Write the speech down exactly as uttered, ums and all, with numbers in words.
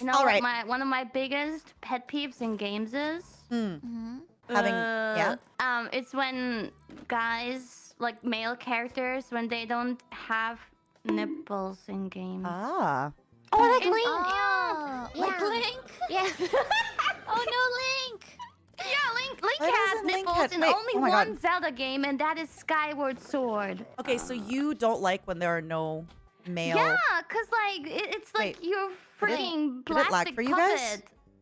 You know, all right. my one of my biggest pet peeves in games is mm. Mm-hmm. having uh, yeah. Um, it's when guys, like male characters, when they don't have nipples in games. Ah. Oh, like Link. Oh, yeah. Like yeah. Link. Yeah. Oh no, Link. Yeah, Link. Link has nipples Link in only oh one God. Zelda game, and that is Skyward Sword. Okay, so you don't like when there are no male. Yeah, cause like it, it's like Wait, you're freaking did it, did plastic it lag for you guys? puppet.